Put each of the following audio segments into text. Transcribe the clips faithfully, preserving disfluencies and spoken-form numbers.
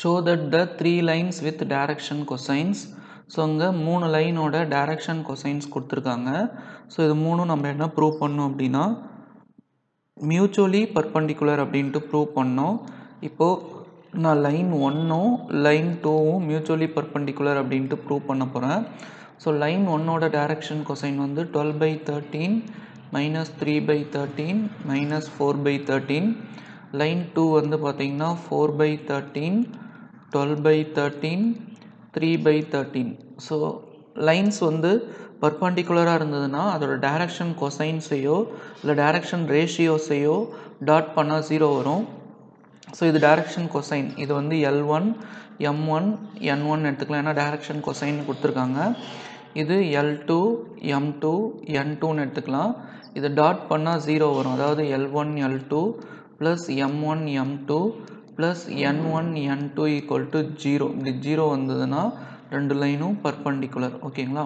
show that the three lines with direction cosines. So இங்க மூணு line ஓட direction cosines கொடுத்திருக்காங்க. So இது மூணும் நம்ம என்ன prove பண்ணனும் அப்படினா mutually perpendicular அப்படினு prove பண்ணனும். இப்போ நான் line one உம் line two உம் mutually perpendicular அப்படினு prove பண்ண போறேன். So line one ஓட direction cosine வந்து twelve by thirteen minus three by thirteen minus four by thirteen. Line two வந்து பாத்தீங்கன்னா four by thirteen twelve by thirteen three by thirteen. So lines வந்து perpendicular இருந்ததுனா அதோட direction cosine செய்யோ இல்ல direction ratio செய்யோ dot பண்ணா zero வரும். So இது direction cosine, இது வந்து L one M one N one எடுத்துக்கலாம் ஏன்னா direction cosine கொடுத்திருக்காங்க. இது L two M two N two எடுத்துக்கலாம். இது dot பண்ணா zero வரும். அதாவது L one L two plus M one M two plus N one N two equal to zero. இது zero வந்ததுனா ரெண்டு லைனும் perpendicular. ஓகேங்களா?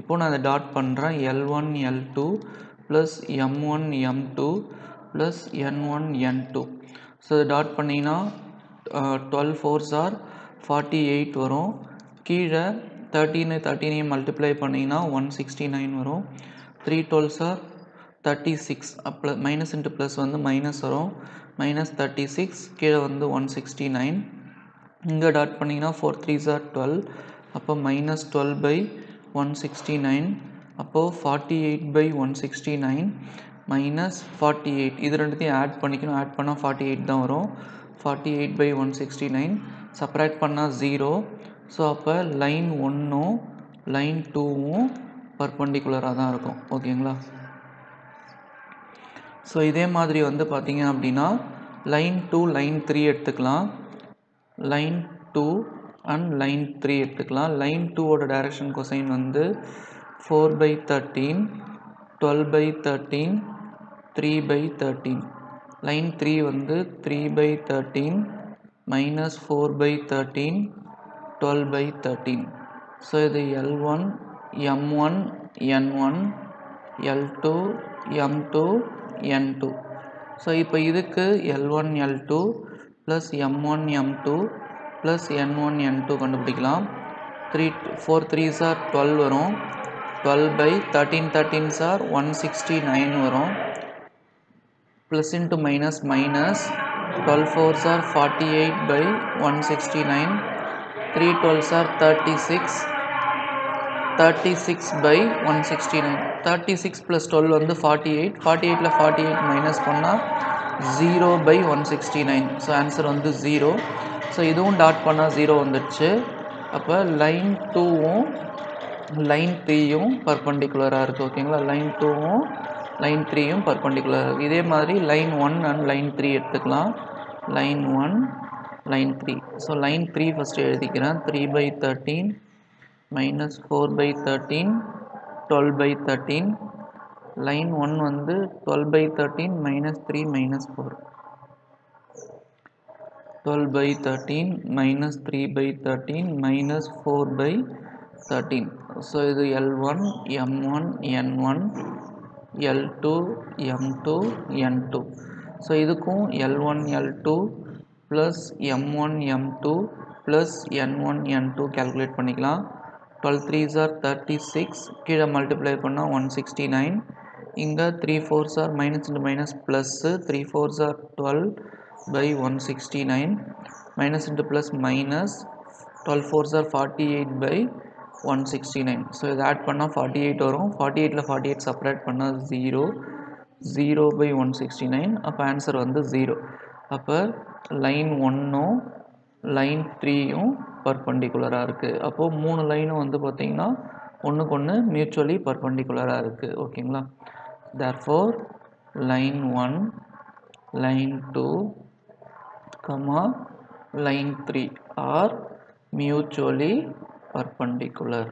இப்போ நான் அதை டாட் பண்றேன். L one L two plus M one M two plus N one N two. So இது டாட் பண்ணினா twelve fours are forty-eight வரும். கீழே thirteen thirteen ஐ multiply பண்ணினா one sixty-nine வரும். three twelves are thirty-six. Minus into plus வந்து minus வரும். minus thirty-six கீழ வந்து one sixty-nine இங்க டாட் பண்ணீங்கன்னா four threes are twelve அப்ப minus twelve by one sixty-nine அப்போ forty-eight by one sixty-nine minus forty-eight இது ரெண்டுத்தையும் ஆட் பண்ணிக்கணும். ஆட் பண்ணா forty-eight தான் வரும். forty-eight by one sixty-nine subtract பண்ணா zero. சோ அப்ப லைன் one உம் லைன் two உம் perpendicular-ஆ தான் இருக்கும். ஓகேங்களா? So இதே மாதிரி வந்து பாத்தீங்க அப்படினா line two line three எடுத்துக்கலாம். line two and line three எடுத்துக்கலாம். line two ஓட direction cosine வந்து four by thirteen twelve by thirteen three by thirteen. line three வந்து three by thirteen minus four by thirteen twelve by thirteen. So இது L one M one N one L two M two N two. So இப்போ இதுக்கு L one L two plus M one M two plus N one N two கண்டுபிடிக்கலாம். four threes are twelve வரும். twelve by thirteen thirteens are one sixty-nine வரும். Plus into minus minus twelve fours are forty-eight by one sixty-nine three twelves are thirty-six thirty-six by one sixty-nine thirty-six plus twelve வந்து forty-eight forty-eight ல forty-eight minus பண்ணா zero by one sixty-nine. So answer வந்து zero. So இதுவும் dot பண்ணா zero வந்துச்சு. அப்ப line two உம் line three உம் perpendicular-ஆ இருக்கு. ஓகேங்களா? line two உம் line three உம் perpendicular-ஆ இருக்கு. இதே மாதிரி line one and line three எடுத்துக்கலாம். line one line three. So line three first எழுதிக்கிறேன். three by thirteen minus four by thirteen twelve by thirteen. line one வந்து twelve by thirteen minus three minus four twelve by thirteen minus three by thirteen minus four by thirteen. So இது L one M one N one L two M two N two. So இதுக்கும் L one L two plus M one M two plus N one N two calculate பண்ணிக்கலாம். twelve threes are thirty-six கீழ multiply பண்ணா one sixty-nine இங்க three fours are minus into minus plus three fours are twelve by one sixty-nine minus into plus minus twelve fours are forty-eight by one sixty-nine. So இது add பண்ணா forty-eight வரும். forty-eight ல forty-eight subtract பண்ணா zero zero by one sixty-nine அப்ப answer வந்து zero. அப்ப line one உம் line three உம் perpendicular-ஆ இருக்கு. அப்போ மூணு லைனும் வந்து பாத்தீங்கன்னா ஒண்ணுக்கு ஒண்ணு mutually perpendicular-ஆ இருக்கு. ஓகேங்களா? Therefore line one line two comma line three are mutually perpendicular.